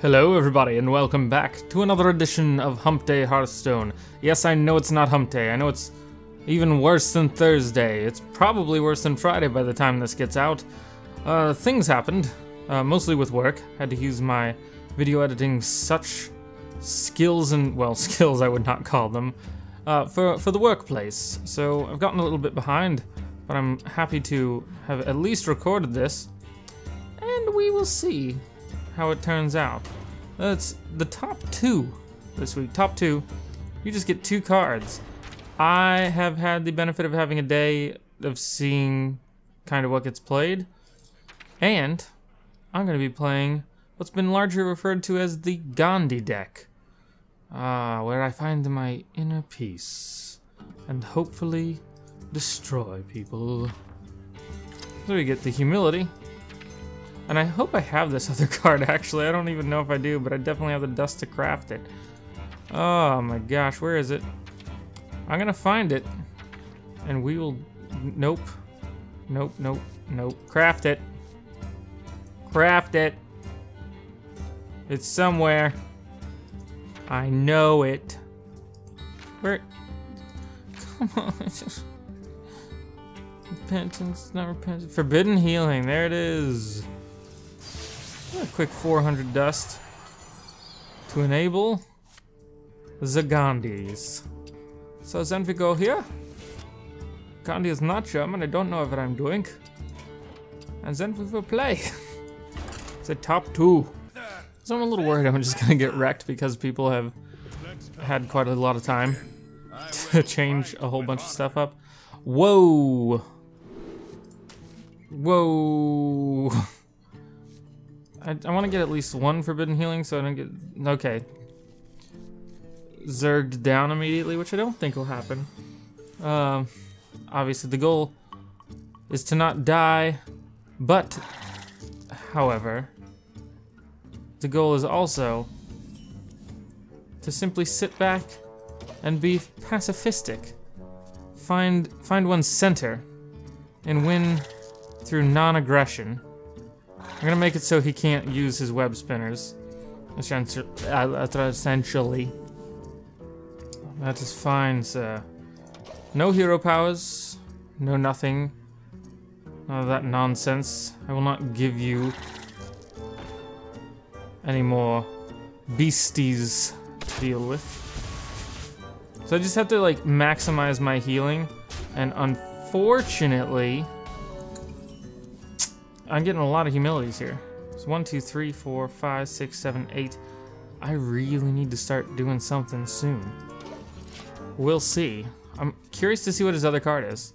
Hello everybody and welcome back to another edition of Humpday Hearthstone. Yes, I know it's not Hump Day, I know it's even worse than Thursday. It's probably worse than Friday by the time this gets out. Things happened, mostly with work. Had to use my video editing such skills and, well, skills I would not call them, for the workplace. So I've gotten a little bit behind, but I'm happy to have at least recorded this, and we will see how it turns out. That's the top two this week. Top two, you just get two cards. I have had the benefit of having a day of seeing kind of what gets played, and I'm gonna be playing what's been largely referred to as the Gandhi deck, where I find my inner peace and hopefully destroy people. So we get the Humility. And I hope I have this other card, actually. I don't even know if I do, but I definitely have the dust to craft it. Oh my gosh, where is it? I'm gonna find it. And we will... Nope. Nope, nope, nope. Craft it. Craft it. It's somewhere. I know it. Where... Come on. Repentance, not repentance. Forbidden Healing, there it is. A quick 400 dust to enable the Gandhis. So then we go here. Gandhi is not German, I don't know what I'm doing. And then we will play. It's a top two. So I'm a little worried I'm just gonna get wrecked because people have had quite a lot of time to change a whole bunch of stuff up. Whoa. Whoa. I want to get at least one Forbidden Healing so I don't get... Okay. Zerged down immediately, which I don't think will happen. Obviously the goal is to not die, but, however, the goal is also to simply sit back and be pacifistic. Find one's center and win through non-aggression. I'm gonna make it so he can't use his Web Spinners. Essentially. That is fine, sir. No hero powers. No nothing. None of that nonsense. I will not give you any more beasties to deal with. So I just have to, like, maximize my healing, and unfortunately, I'm getting a lot of Humilities here. It's 1, 2, 3, 4, 5, 6, 7, 8. I really need to start doing something soon. We'll see. I'm curious to see what his other card is.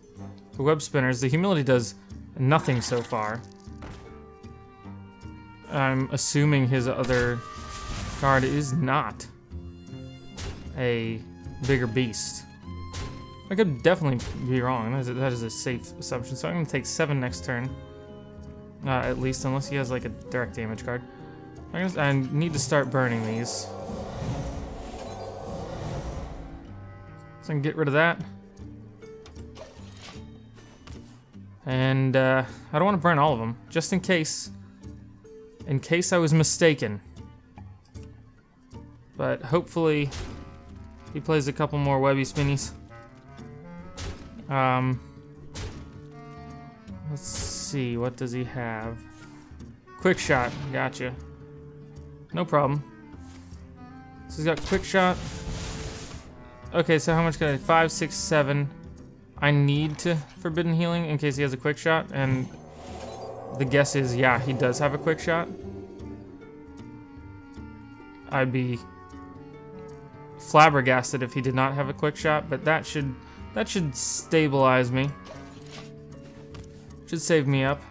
The Web Spinners, the Humility does nothing so far. I'm assuming his other card is not a bigger beast. I could definitely be wrong. That is a safe assumption. So I'm gonna take 7 next turn, at least, unless he has like a direct damage card. I need to start burning these. So I can get rid of that. And I don't want to burn all of them, just in case. In case I was mistaken. But hopefully he plays a couple more Webby Spinnies. Let's see, what does he have? Quickshot, gotcha. No problem. So he's got Quickshot. Okay, so how much can I? 5, 6, 7. I need to Forbidden Healing in case he has a Quickshot, and the guess is, yeah, he does have a Quickshot. I'd be flabbergasted if he did not have a Quickshot, but that should stabilize me. Should save me up.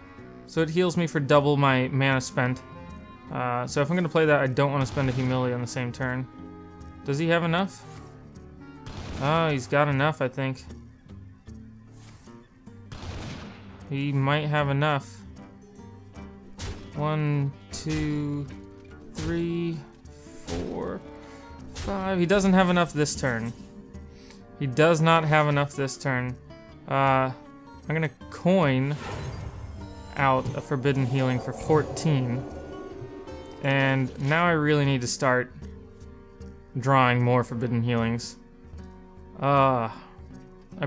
So it heals me for double my mana spent. So if I'm gonna play that, I don't want to spend a Humility on the same turn. Does he have enough? Oh, he's got enough, I think. He might have enough. 1, 2, 3, 4. 5. He doesn't have enough this turn. He does not have enough this turn. I'm gonna coin out a Forbidden Healing for 14. And now I really need to start drawing more Forbidden Healings. I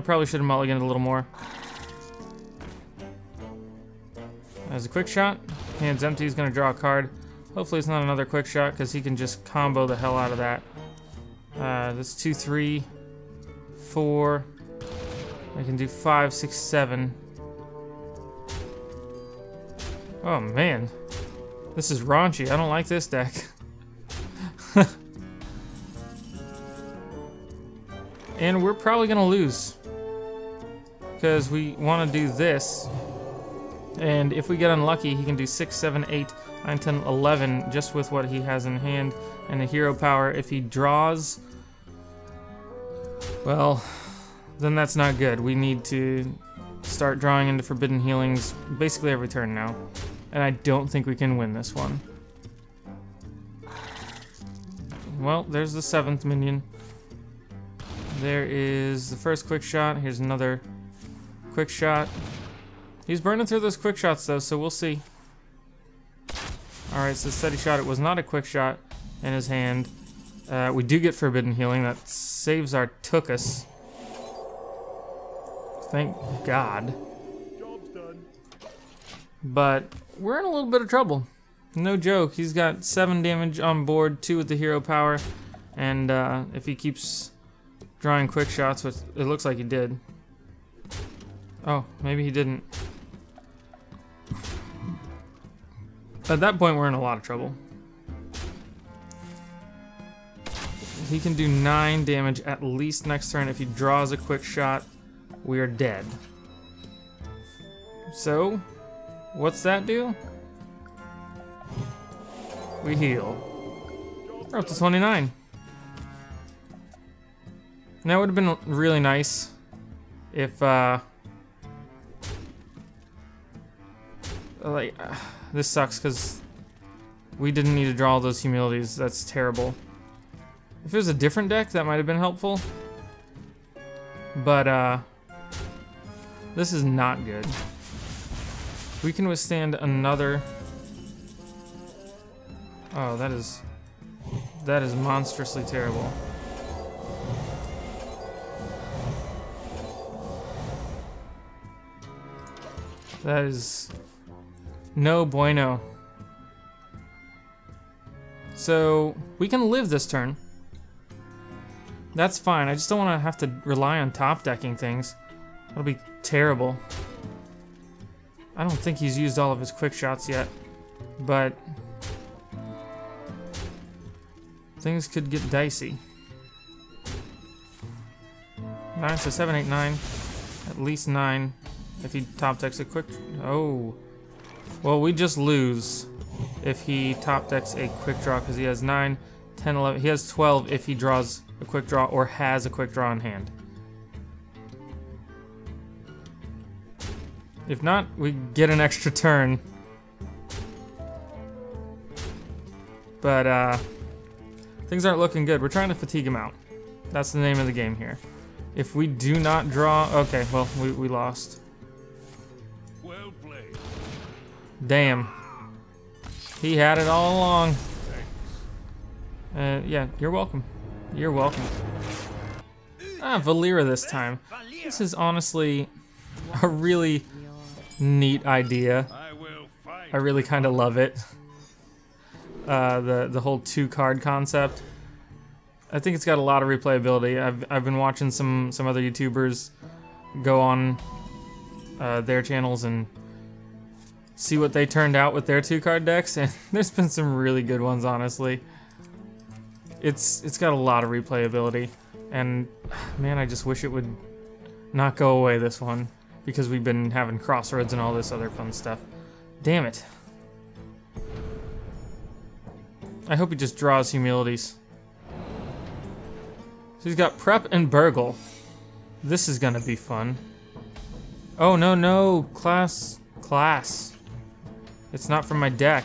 probably should have mulliganed a little more. As a quick shot, hands empty, he's gonna draw a card. Hopefully it's not another quick shot because he can just combo the hell out of that. That's 2, 3, 4. I can do 5, 6, 7. Oh man, this is raunchy. I don't like this deck. And we're probably gonna lose because we want to do this. And if we get unlucky, he can do 6, 7, 8, 9, 10, 11 just with what he has in hand and the hero power. If he draws, well, then that's not good. We need to start drawing into Forbidden Healings basically every turn now. And I don't think we can win this one. Well, there's the 7th minion. There is the first quick shot. Here's another quick shot. He's burning through those quick shots though, so we'll see. Alright, so steady shot. It was not a quick shot in his hand. We do get Forbidden Healing. That saves our Tookus. Thank God. Job's done. But we're in a little bit of trouble. No joke. He's got 7 damage on board, 2 with the hero power. And if he keeps drawing quick shots, which it looks like he did. Oh, maybe he didn't. At that point, we're in a lot of trouble. He can do 9 damage at least next turn. If he draws a quick shot, we are dead. So, what's that do? We heal. We're up to 29. Now, it would have been really nice if, this sucks because we didn't need to draw all those humilities. That's terrible. If it was a different deck, that might have been helpful. But this is not good. We can withstand another. Oh, that is monstrously terrible. That is no bueno. So we can live this turn. That's fine. I just don't want to have to rely on top decking things. That'll be terrible. I don't think he's used all of his quick shots yet, but things could get dicey. 9, so 7, 8, 9. At least 9. If he top decks a quick. Oh. Well, we just lose if he top decks a quick draw because he has 9, 10, 11. He has 12 if he draws a quick draw or has a quick draw in hand. If not, we get an extra turn. But things aren't looking good. We're trying to fatigue him out. That's the name of the game here. If we do not draw, okay, well, we lost. Well played. Damn. He had it all along. Yeah, you're welcome. You're welcome. Ah, Valera this time. This is honestly a really neat idea. I really kind of love it. The whole 2-card concept. I think it's got a lot of replayability. I've been watching some other YouTubers go on their channels and see what they turned out with their 2-card decks, and there's been some really good ones, honestly. It's got a lot of replayability, and man, I just wish it would not go away, this one, because we've been having crossroads and all this other fun stuff. Damn it. I hope he just draws humilities. So he's got Prep and Burgle. This is gonna be fun. Oh no, no, class. It's not from my deck.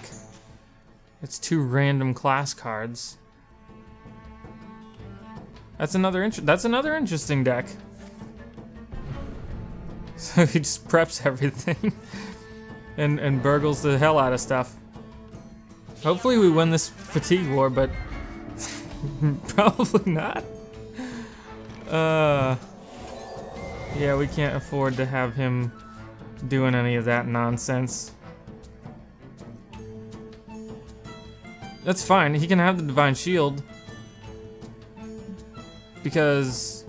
It's 2 random class cards. That's another interesting deck. So he just preps everything and burgles the hell out of stuff. Hopefully we win this fatigue war, but probably not. Yeah, we can't afford to have him doing any of that nonsense. That's fine, he can have the Divine Shield. Because...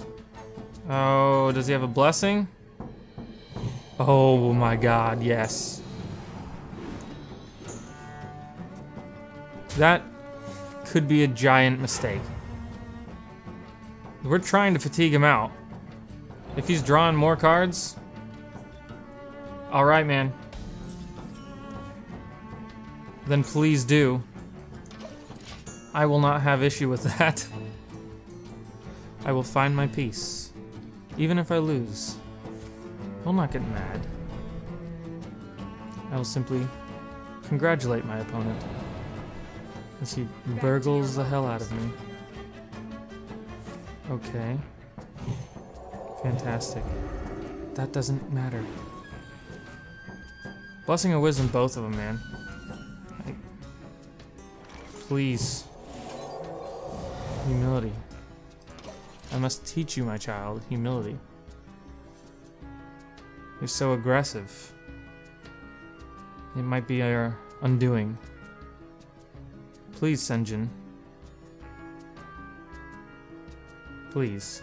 oh, does he have a blessing? Oh my god, yes. That could be a giant mistake. We're trying to fatigue him out. If he's drawing more cards... alright, man. Then please do. I will not have issue with that. I will find my peace. Even if I lose, I will not get mad. I will simply congratulate my opponent as he burgles the hell out of me. Okay. Fantastic. That doesn't matter. Blessing of Wisdom, both of them, man. Please. Humility. I must teach you, my child, humility. You're so aggressive. It might be our undoing. Please, Senjin. Please.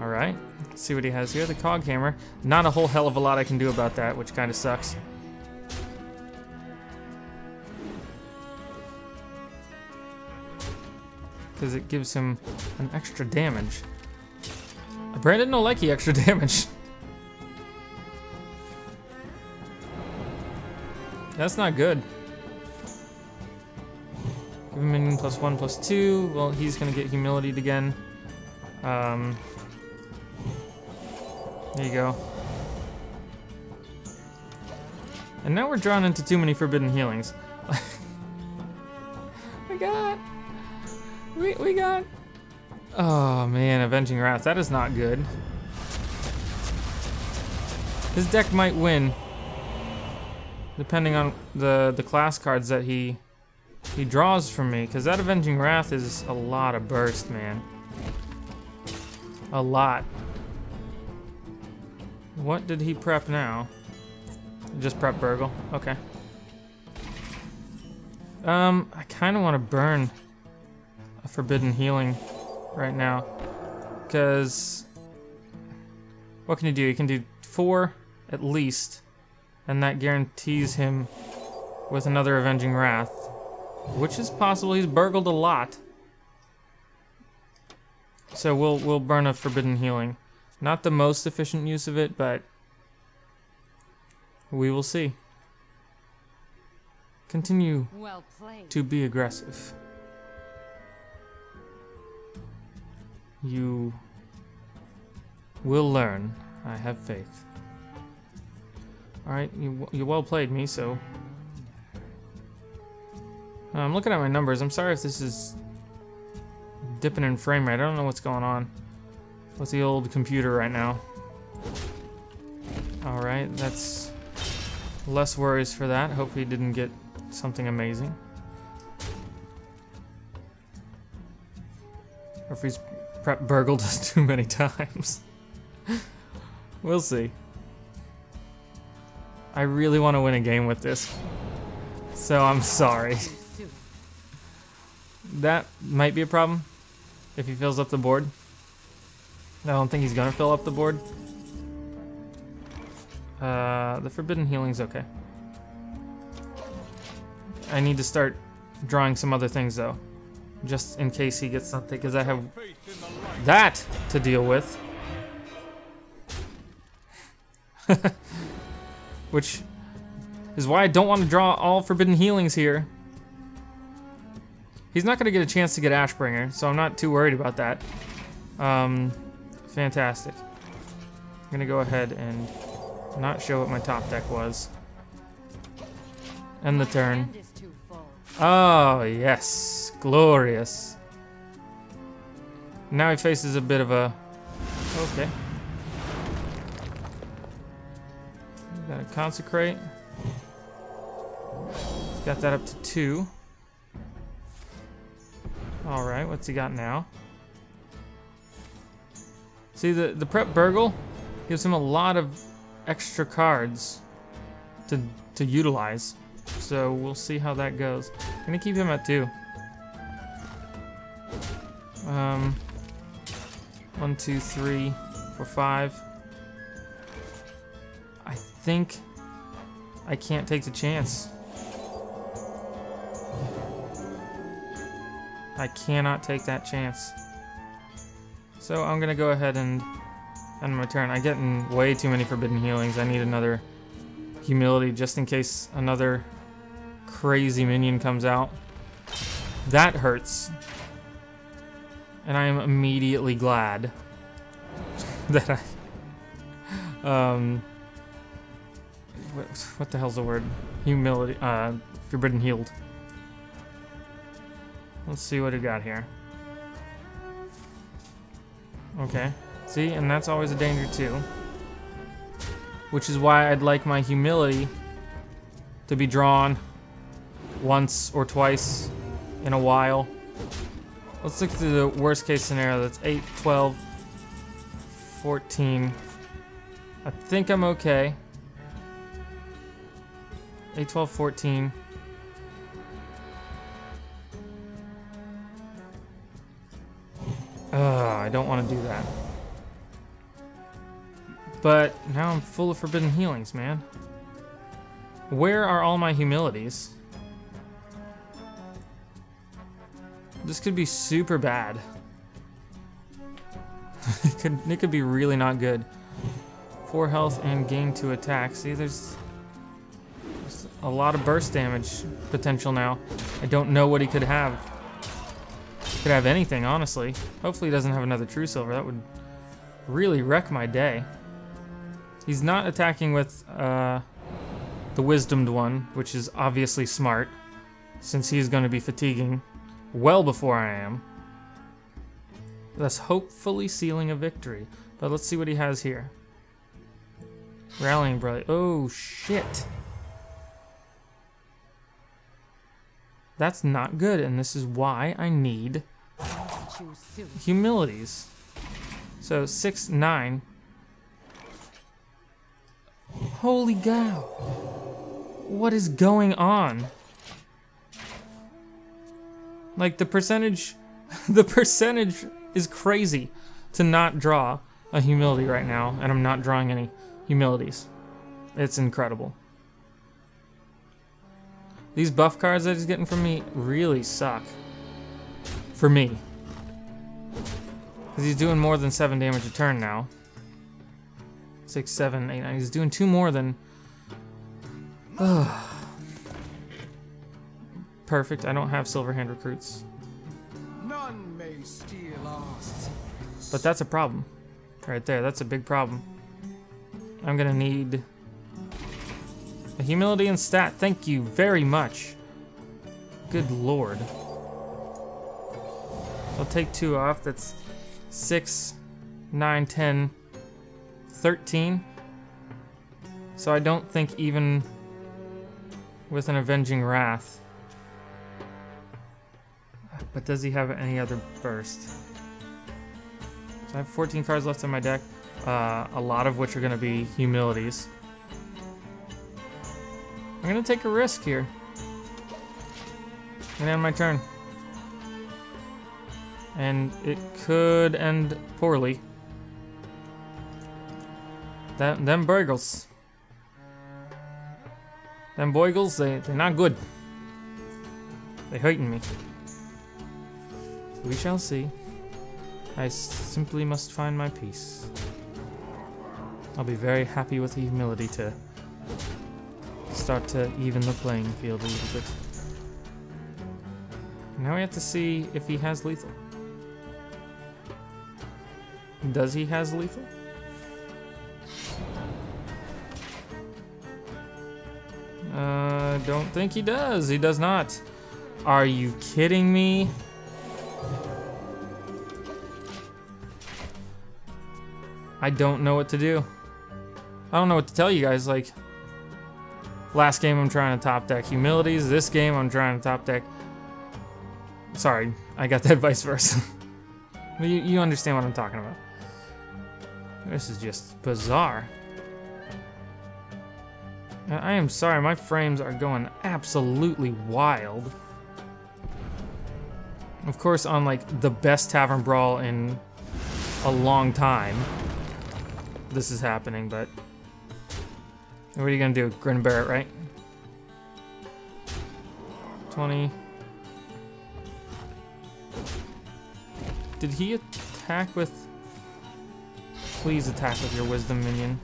Alright, let's see what he has here. The Cog Hammer. Not a whole hell of a lot I can do about that, which kind of sucks. Because it gives him an extra damage. Brandon Nolecki extra damage. That's not good. Give him in +1/+2. Well, he's gonna get humiliated again. There you go. And now we're drawn into too many forbidden healings. We got... oh man, Avenging Wrath, that is not good. His deck might win, depending on the class cards that he draws from me, because that Avenging Wrath is a lot of burst, man. A lot. What did he prep now? Just prep Burgle, okay. I kinda wanna burn a Forbidden Healing right now, because what can you do? You can do 4 at least, and that guarantees him with another Avenging Wrath, which is possible. He's burgled a lot, so we'll burn a Forbidden Healing. Not the most efficient use of it, but we will see. Continue to be aggressive. You will learn. I have faith. Alright, you well played me, so... I'm looking at my numbers. I'm sorry if this is dipping in frame rate. I don't know what's going on with the old computer right now. Alright, that's less worries for that. Hopefully you didn't get something amazing. Or if he's Prep Burgle does too many times. We'll see. I really want to win a game with this, so I'm sorry. That might be a problem if he fills up the board. I don't think he's gonna fill up the board. The Forbidden Healing's okay. I need to start drawing some other things though, just in case he gets something, because I have that to deal with. Which is why I don't want to draw all Forbidden Healings here. He's not going to get a chance to get Ashbringer, so I'm not too worried about that. Fantastic. I'm going to go ahead and not show what my top deck was. End the turn. Oh, yes. Glorious. Now he faces a bit of a... okay. Gotta consecrate. Got that up to 2. Alright, what's he got now? See, the prep Burgle gives him a lot of extra cards to utilize. So we'll see how that goes. I'm gonna keep him at 2. 1, 2, 3, 4, 5. I think I can't take the chance. I cannot take that chance. So I'm gonna go ahead and end my turn. I'm getting way too many Forbidden Healings. I need another Humility just in case another crazy minion comes out. That hurts. And I am immediately glad that I... what the hell's the word? Humility, Forbidden Healed. Let's see what we got here. Okay. See, and that's always a danger too. Which is why I'd like my Humility to be drawn once or twice in a while. Let's look through the worst case scenario. That's 8, 12, 14. I think I'm okay. 8, 12, 14. Ugh, I don't want to do that. But now I'm full of Forbidden Healings, man. Where are all my Humilities? This could be super bad. It could be really not good. 4 health and gain 2 attack. See, there's a lot of burst damage potential now. I don't know what he could have. He could have anything, honestly. Hopefully he doesn't have another Truesilver. That would really wreck my day. He's not attacking with the Wisdomed one, which is obviously smart, since he's going to be fatiguing well before I am. Thus hopefully sealing a victory. But let's see what he has here. Rallying Brother. Oh shit. That's not good, and this is why I need Humilities. So 6, 9. Holy cow. What is going on? Like the percentage is crazy to not draw a Humility right now, and I'm not drawing any Humilities. It's incredible. These buff cards that he's getting from me really suck. For me. Because he's doing more than 7 damage a turn now. 6, 7, 8, 9. He's doing 2 more than... Ugh. Perfect. I don't have Silverhand Recruits. None may steal us. But that's a problem. Right there. That's a big problem. I'm going to need a Humility and stat. Thank you very much. Good lord. I'll take 2 off. That's 6, 9, 10, 13. So I don't think even with an Avenging Wrath... But does he have any other burst? So I have 14 cards left in my deck, a lot of which are going to be Humilities. I'm going to take a risk here. I'm going to end my turn. And it could end poorly. Them Burgles. Them Boygles, they're not good. They're hurting me. We shall see. I simply must find my peace. I'll be very happy with the Humility to start to even the playing field a little bit. Now we have to see if he has lethal. Does he has lethal? Don't think he does. He does not. Are you kidding me? I don't know what to do. I don't know what to tell you guys. Like, Last game I'm trying to top deck Humilities. This game I'm trying to top deck... Sorry, I got that vice versa. You understand what I'm talking about. This is just bizarre. I am sorry, my frames are going absolutely wild. Of course, on like the best Tavern Brawl in a long time, this is happening, but what are you gonna do? Grin and bear it, right? 20. Did he attack with... Please attack with your wisdom, minion.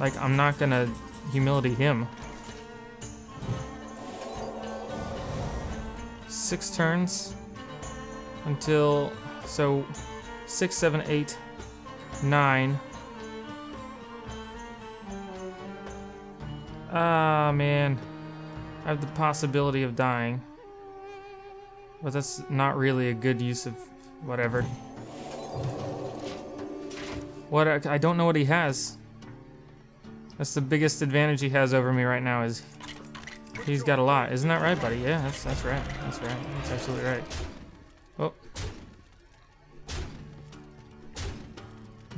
Like, I'm not gonna humiliate him. 6 turns until, so 6, 7, 8, 9. Ah, man, I have the possibility of dying, but that's not really a good use of whatever. What, I don't know what he has. That's the biggest advantage he has over me right now, is he's got a lot. Isn't that right, buddy? Yeah, that's right. That's right. That's absolutely right. Oh.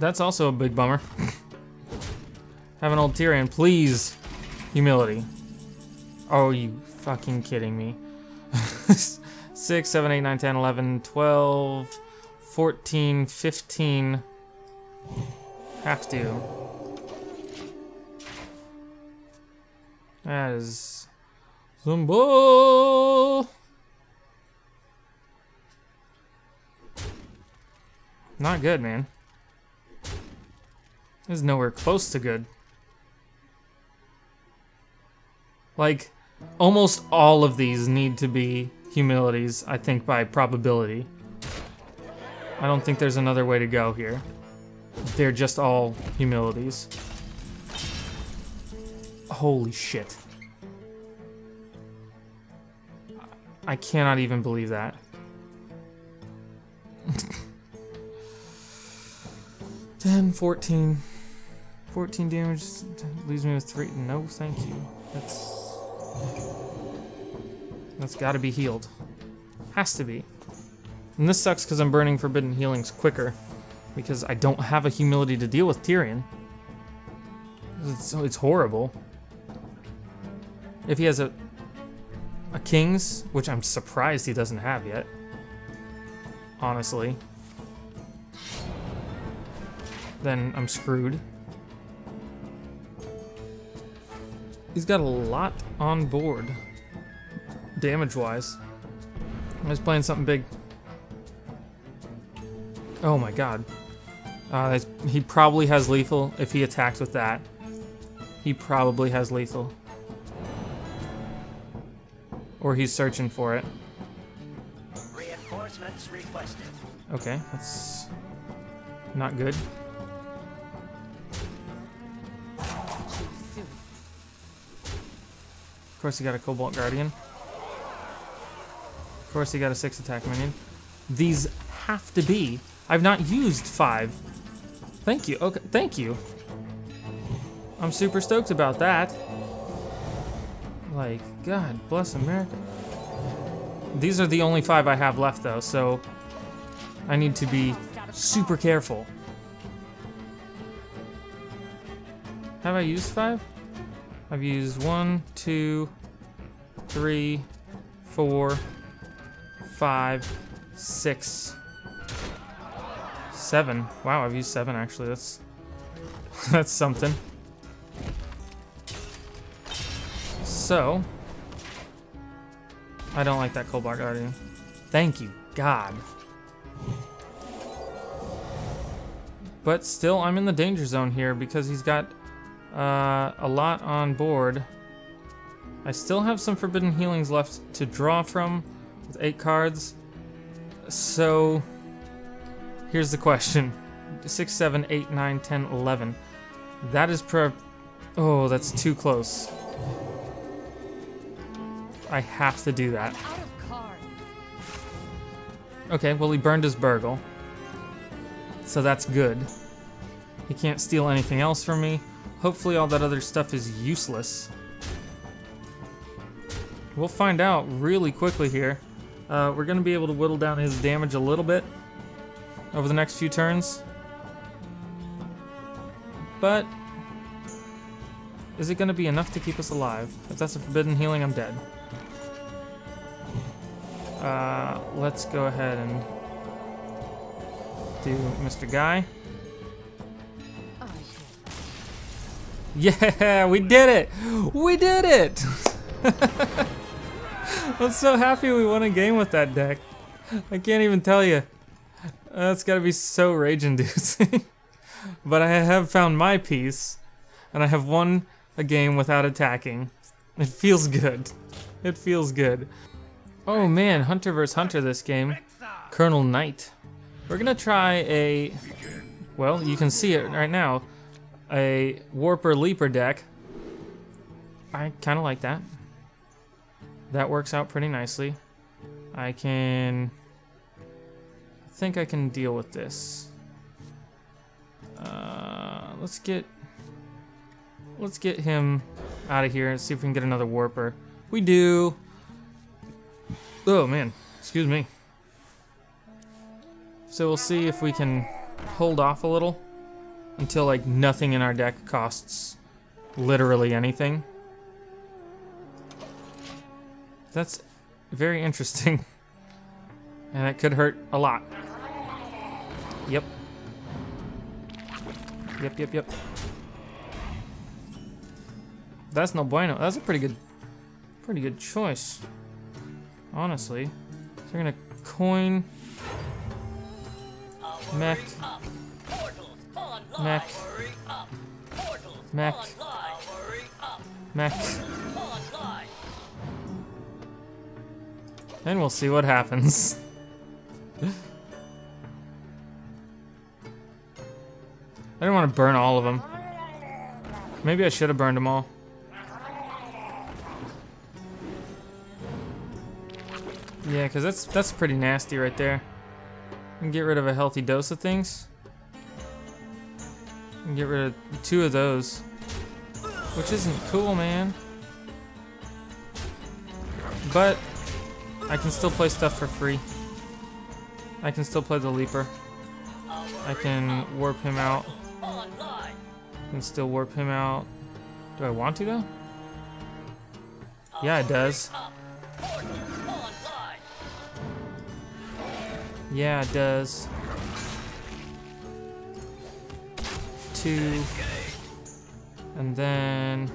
That's also a big bummer. Have an old Tyrion, please. Humility. Oh, you fucking kidding me. 6, 7, 8, 9, 10, 11, 12, 14, 15. Have to. That is some bull. Not good, man. This is nowhere close to good. Like, almost all of these need to be humilities, I think, by probability. I don't think there's another way to go here. They're just all humilities. Holy shit. I cannot even believe that. Ten, 14. 14 damage leaves me with 3. No, thank you. That's gotta be healed. Has to be. And this sucks because I'm burning Forbidden Healings quicker because I don't have a humility to deal with Tyrion. It's horrible. If he has a King's, which I'm surprised he doesn't have yet, honestly, then I'm screwed. He's got a lot on board, damage-wise. I was playing something big. Oh my god. He probably has lethal if he attacks with that. He probably has lethal. Or he's searching for it. Reinforcements requested. Okay, that's not good. Of course he got a Cobalt Guardian. Of course he got a 6 attack minion. These have to be. I've not used 5. Thank you, okay, thank you. I'm super stoked about that. Like, God bless America. These are the only 5 I have left, though, so I need to be super careful. Have I used 5? I've used 1, 2, 3, 4, 5, 6, 7. Wow, I've used 7, actually. That's something. So, I don't like that Cobalt Guardian. Thank you, God. But still, I'm in the danger zone here because he's got a lot on board. I still have some Forbidden Healings left to draw from with 8 cards. So, here's the question. 6, 7, 8, 9, 10, 11. That is prep. Oh, that's too close. I have to do that. Okay, well, he burned his Burgle. So that's good. He can't steal anything else from me. Hopefully all that other stuff is useless. We'll find out really quickly here. We're going to be able to whittle down his damage a little bit over the next few turns. But is it going to be enough to keep us alive? If that's a forbidden healing, I'm dead. Let's go ahead and do Mr. Guy. Yeah, we did it! We did it! I'm so happy we won a game with that deck. I can't even tell you. That's gotta be so rage-inducing. But I have found my peace, and I have won a game without attacking. It feels good. It feels good. Oh man, Hunter vs. Hunter this game. Colonel Knight. We're gonna try a, well, you can see it right now, a Warper Leaper deck. I kinda like that. That works out pretty nicely. I think I can deal with this. Let's get him out of here and see if we can get another Warper. We do. Oh man, excuse me. So we'll see if we can hold off a little until like nothing in our deck costs literally anything. That's very interesting. And it could hurt a lot. Yep. Yep. That's no bueno. That's a pretty good choice. Honestly. So we're gonna coin Mech. And we'll see what happens. I didn't want to burn all of them. Maybe I should have burned them all. Yeah, because that's pretty nasty right there. And get rid of a healthy dose of things. And get rid of two of those. Which isn't cool, man. But I can still play stuff for free. I can still play the Leaper. I can warp him out. I can still warp him out. Do I want to though? Yeah, it does. Yeah, it does. Two. And then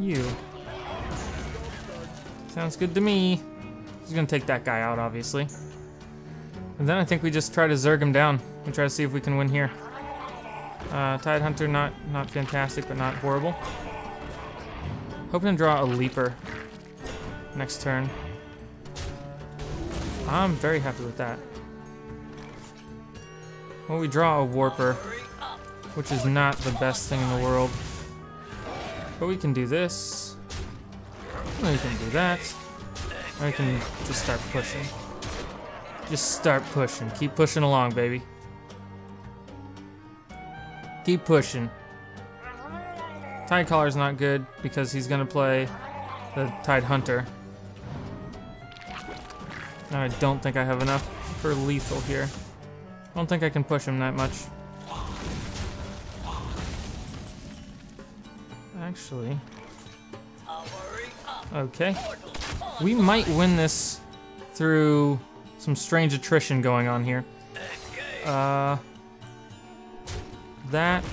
you. Sounds good to me. He's gonna take that guy out, obviously. And then I think we just try to Zerg him down and try to see if we can win here. Tidehunter, not fantastic, but not horrible. Hoping to draw a Leaper next turn. I'm very happy with that. Well, we draw a Warper, which is not the best thing in the world. But we can do this. Well, you can do that. Or you can just start pushing. Just start pushing. Keep pushing along, baby. Keep pushing. Tidecollar's not good because he's gonna play the Tidehunter. And I don't think I have enough for lethal here. I don't think I can push him that much. Actually. Okay, we might win this through some strange attrition going on here. That. That.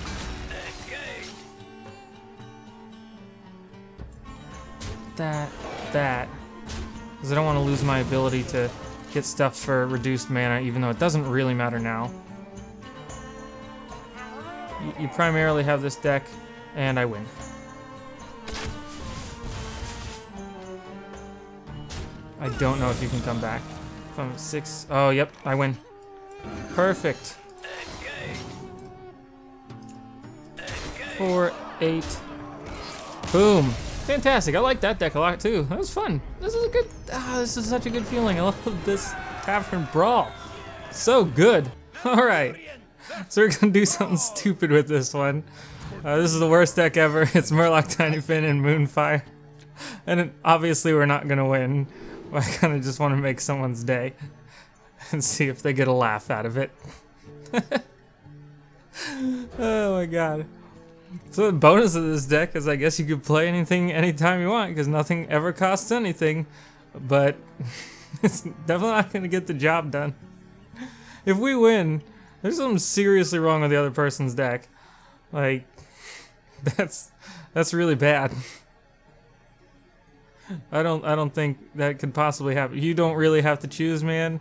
Because I don't want to lose my ability to get stuff for reduced mana, even though it doesn't really matter now. You primarily have this deck, and I win. I don't know if you can come back. If I'm six, oh yep, I win. Perfect. 4, 8. Boom. Fantastic, I like that deck a lot too. That was fun. This is a good, this is such a good feeling. I love this Tavern Brawl. So good. All right, so we're gonna do something stupid with this one. This is the worst deck ever. It's Murloc Tinyfin and Moonfire. And obviously we're not gonna win. I kinda just wanna make someone's day and see if they get a laugh out of it. Oh my god. So the bonus of this deck is I guess you could play anything anytime you want because nothing ever costs anything, but it's definitely not gonna get the job done. If we win, there's something seriously wrong with the other person's deck. Like, that's really bad. I don't think that could possibly happen. You don't really have to choose, man.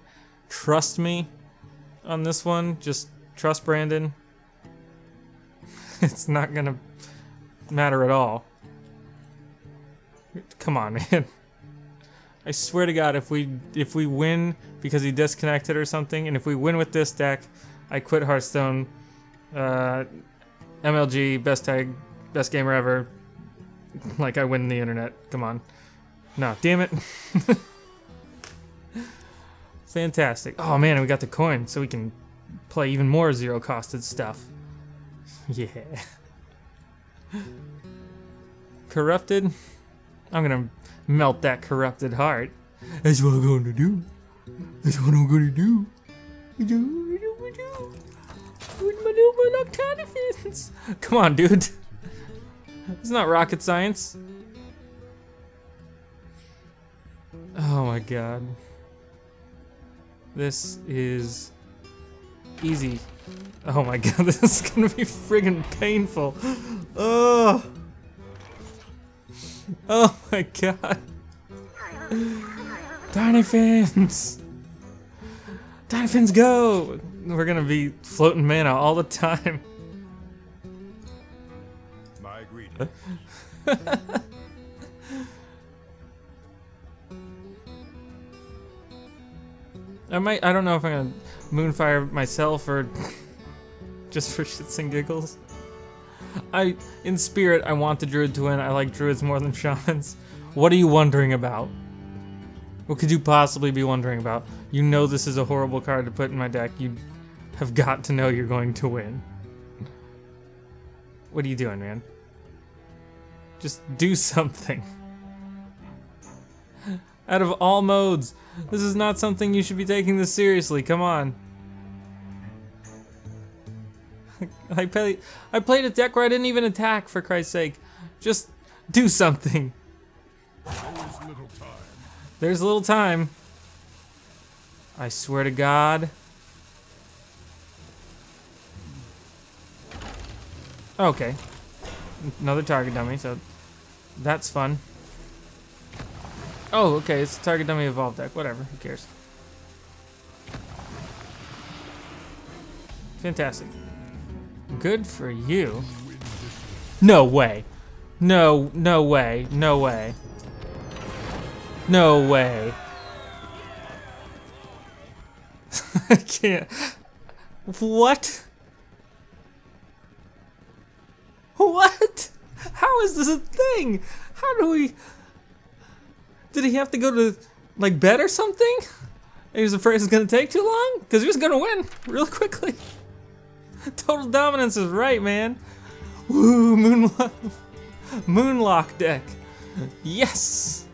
Trust me on this one. Just trust Brandon. It's not gonna matter at all. Come on, man. I swear to God, if we win because he disconnected or something, and if we win with this deck, I quit Hearthstone. MLG, best tag, best gamer ever. Like, I win the internet. Come on. No, damn it. Fantastic. Oh man, and we got the coin, so we can play even more zero-costed stuff. Yeah. Corrupted? I'm gonna melt that corrupted heart. That's what I'm gonna do. That's what I'm gonna do. Do. With my new Murloc Tinyfins. Come on, dude. It's not rocket science. Oh my god. This is easy. Oh my god, this is gonna be friggin' painful. Oh. Oh my god. Tinyfins! Tinyfins go! We're gonna be floating mana all the time. My greetings. I don't know if I'm gonna Moonfire myself or just for shits and giggles. In spirit, I want the druid to win. I like druids more than shamans. What are you wondering about? What could you possibly be wondering about? You know this is a horrible card to put in my deck. You have got to know you're going to win. What are you doing, man? Just do something. Out of all modes, this is not something you should be taking this seriously. Come on. I played a deck where I didn't even attack, for Christ's sake. Just do something. There's a little time. I swear to God. Okay. Another target dummy, so that's fun. Oh, okay, it's a target dummy evolved deck. Whatever, who cares? Fantastic. Good for you. No way. No, no way. No way. No way. I can't. What? What? How is this a thing? How do we... Did he have to go to, like, bed or something? He was afraid it was gonna take too long? Because he was gonna win real quickly. Total dominance is right, man. Woo, Moonlock deck. Yes!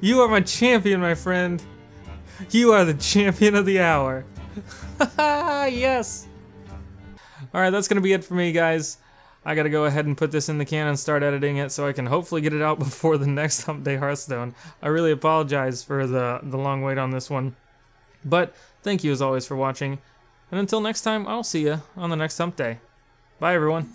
You are my champion, my friend. You are the champion of the hour. Yes! Alright, that's gonna be it for me, guys. I gotta go ahead and put this in the can and start editing it so I can hopefully get it out before the next Humpday Hearthstone. I really apologize for the long wait on this one. But thank you as always for watching. And until next time, I'll see you on the next Humpday. Bye everyone.